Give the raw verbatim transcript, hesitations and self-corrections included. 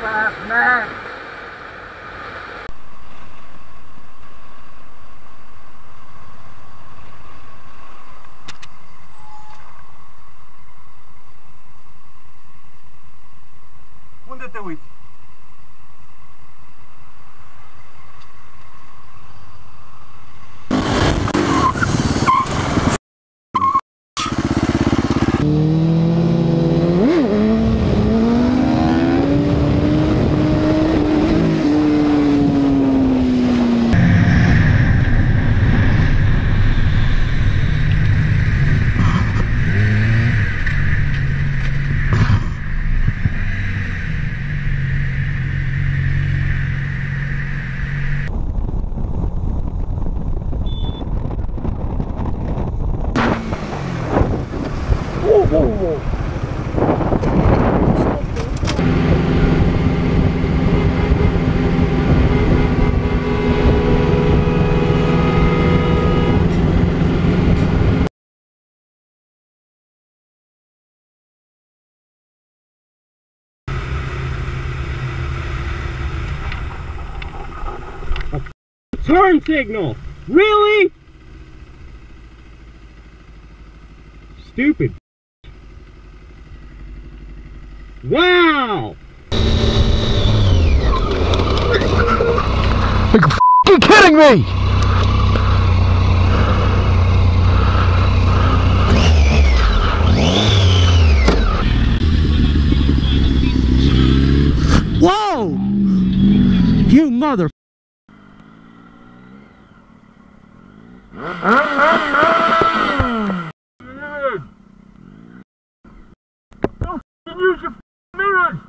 five nine. Unde te uiți? Turn signal! Really? Stupid. Wow! Are you f***ing kidding me? Whoa! You mother... Don't use your mirrors!